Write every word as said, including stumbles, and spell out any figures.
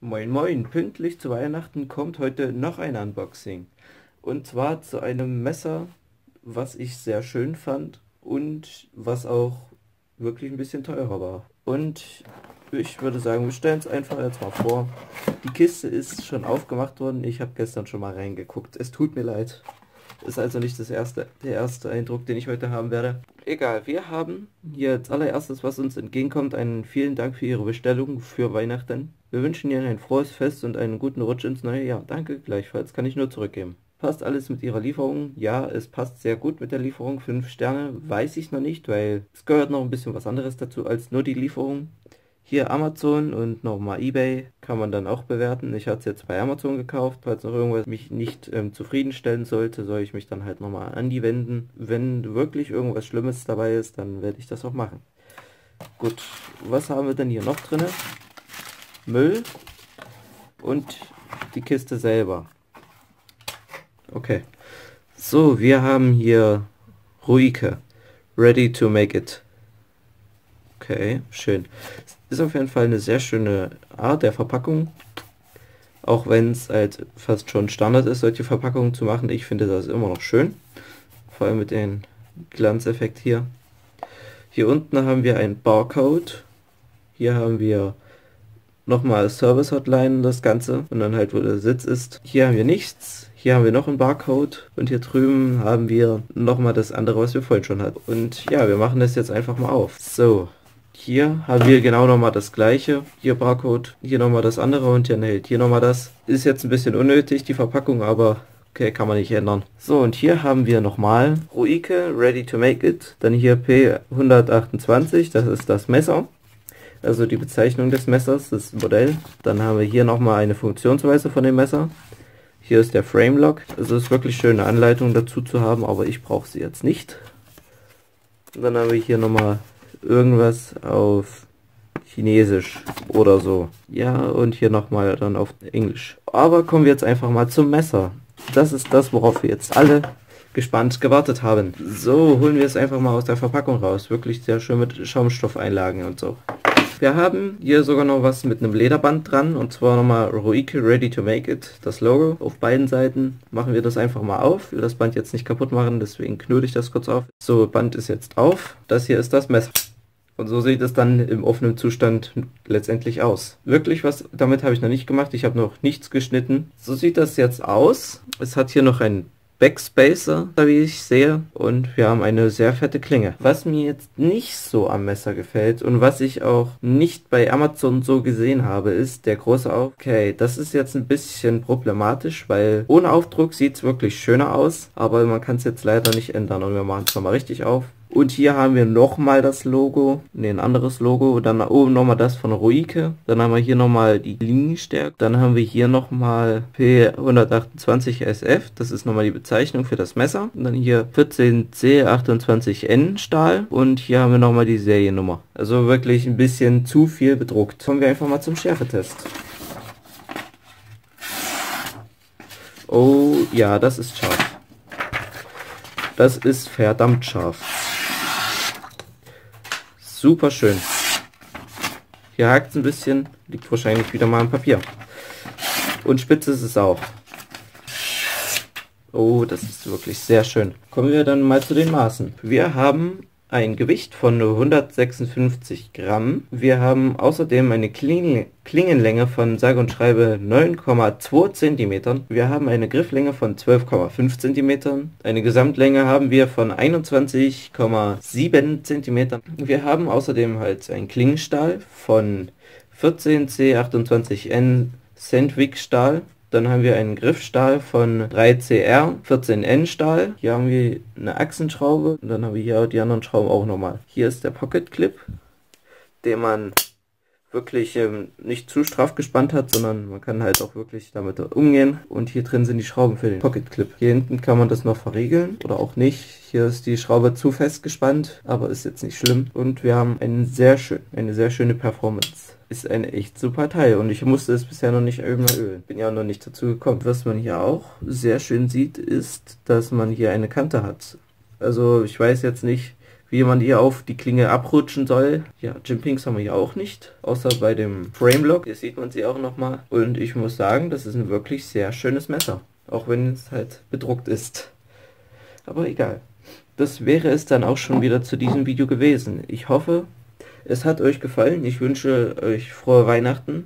Moin moin, pünktlich zu Weihnachten kommt heute noch ein Unboxing. Und zwar zu einem Messer, was ich sehr schön fand und was auch wirklich ein bisschen teurer war. Und ich würde sagen, wir stellen es einfach jetzt mal vor. Die Kiste ist schon aufgemacht worden, ich habe gestern schon mal reingeguckt. Es tut mir leid. Ist also nicht das erste, der erste Eindruck, den ich heute haben werde. Egal, wir haben hier als allererstes, was uns entgegenkommt, einen vielen Dank für Ihre Bestellung für Weihnachten. Wir wünschen Ihnen ein frohes Fest und einen guten Rutsch ins neue Jahr. Danke, gleichfalls kann ich nur zurückgeben. Passt alles mit Ihrer Lieferung? Ja, es passt sehr gut mit der Lieferung. fünf Sterne weiß ich noch nicht, weil es gehört noch ein bisschen was anderes dazu als nur die Lieferung. Hier Amazon und nochmal eBay kann man dann auch bewerten. Ich hatte es jetzt bei Amazon gekauft, falls noch irgendwas mich nicht ähm, zufriedenstellen sollte, soll ich mich dann halt nochmal an die wenden. Wenn wirklich irgendwas Schlimmes dabei ist, dann werde ich das auch machen. Gut, was haben wir denn hier noch drin? Müll und die Kiste selber. Okay. So, wir haben hier Ruike. Ready to make it. Okay, schön. Ist auf jeden Fall eine sehr schöne Art der Verpackung. Auch wenn es halt fast schon Standard ist, solche Verpackungen zu machen. Ich finde das immer noch schön. Vor allem mit dem Glanzeffekt hier. Hier unten haben wir einen Barcode. Hier haben wir nochmal Service Hotline, das Ganze, und dann halt, wo der Sitz ist. Hier haben wir nichts, hier haben wir noch einen Barcode und hier drüben haben wir nochmal das andere, was wir vorhin schon hatten. Und ja, wir machen das jetzt einfach mal auf. So, hier haben wir genau nochmal das gleiche, hier Barcode, hier nochmal das andere und hier hält hier nochmal das. Ist jetzt ein bisschen unnötig, die Verpackung, aber okay, kann man nicht ändern. So, und hier haben wir nochmal Ruike, ready to make it, dann hier P hundertachtundzwanzig, das ist das Messer. Also die Bezeichnung des Messers, das Modell. Dann haben wir hier nochmal eine Funktionsweise von dem Messer. Hier ist der Frame Lock. Also es ist wirklich schön, eine Anleitung dazu zu haben, aber ich brauche sie jetzt nicht. Und dann haben wir hier nochmal irgendwas auf Chinesisch oder so. Ja, und hier nochmal dann auf Englisch. Aber kommen wir jetzt einfach mal zum Messer. Das ist das, worauf wir jetzt alle gespannt gewartet haben. So, holen wir es einfach mal aus der Verpackung raus. Wirklich sehr schön mit Schaumstoffeinlagen und so. Wir haben hier sogar noch was mit einem Lederband dran, und zwar nochmal Ruike Ready to Make It, das Logo auf beiden Seiten. Machen wir das einfach mal auf. Ich will das Band jetzt nicht kaputt machen, deswegen knöte ich das kurz auf. So, Band ist jetzt auf. Das hier ist das Messer. Und so sieht es dann im offenen Zustand letztendlich aus. Wirklich was, damit habe ich noch nicht gemacht. Ich habe noch nichts geschnitten. So sieht das jetzt aus. Es hat hier noch einen Backspacer, wie ich sehe, und wir haben eine sehr fette Klinge. Was mir jetzt nicht so am Messer gefällt und was ich auch nicht bei Amazon so gesehen habe, ist der große Aufdruck. Okay, das ist jetzt ein bisschen problematisch, weil ohne Aufdruck sieht es wirklich schöner aus, aber man kann es jetzt leider nicht ändern, und wir machen es nochmal richtig auf. Und hier haben wir nochmal das Logo, ne, ein anderes Logo, dann da oben nochmal das von Ruike, dann haben wir hier nochmal die Linienstärke, dann haben wir hier nochmal P hundertachtundzwanzig S F, das ist nochmal die Bezeichnung für das Messer, und dann hier vierzehn C achtundzwanzig N Stahl, und hier haben wir nochmal die Seriennummer. Also wirklich ein bisschen zu viel bedruckt. Kommen wir einfach mal zum Schärfetest. Oh ja, das ist scharf. Das ist verdammt scharf. Super schön. Hier hakt es ein bisschen, liegt wahrscheinlich wieder mal am Papier. Und spitz ist es auch. Oh, das ist wirklich sehr schön. Kommen wir dann mal zu den Maßen. Wir haben ein Gewicht von hundertsechsundfünfzig Gramm. Wir haben außerdem eine Kling- Klingenlänge von sage und schreibe neun Komma zwei Zentimetern. Wir haben eine Grifflänge von zwölf Komma fünf Zentimetern. Eine Gesamtlänge haben wir von einundzwanzig Komma sieben Zentimetern. Wir haben außerdem halt einen Klingenstahl von vierzehn C achtundzwanzig N Sandvik Stahl. Dann haben wir einen Griffstahl von drei C R vierzehn N Stahl. Hier haben wir eine Achsenschraube. Und dann haben wir hier die anderen Schrauben auch nochmal. Hier ist der Pocket Clip, den man wirklich ähm, nicht zu straff gespannt hat, sondern man kann halt auch wirklich damit umgehen. Und hier drin sind die Schrauben für den Pocket Clip. Hier hinten kann man das noch verriegeln oder auch nicht. Hier ist die Schraube zu fest gespannt, aber ist jetzt nicht schlimm. Und wir haben einen sehr schön, eine sehr schöne Performance. Ist ein echt super Teil, und ich musste es bisher noch nicht ölen. Bin ja noch nicht dazu gekommen. Was man hier auch sehr schön sieht, ist, dass man hier eine Kante hat. Also ich weiß jetzt nicht, wie man hier auf die Klinge abrutschen soll. Ja, Jimpings haben wir hier auch nicht, außer bei dem Frame Lock. Hier sieht man sie auch nochmal. Und ich muss sagen, das ist ein wirklich sehr schönes Messer. Auch wenn es halt bedruckt ist. Aber egal. Das wäre es dann auch schon wieder zu diesem Video gewesen. Ich hoffe, es hat euch gefallen. Ich wünsche euch frohe Weihnachten.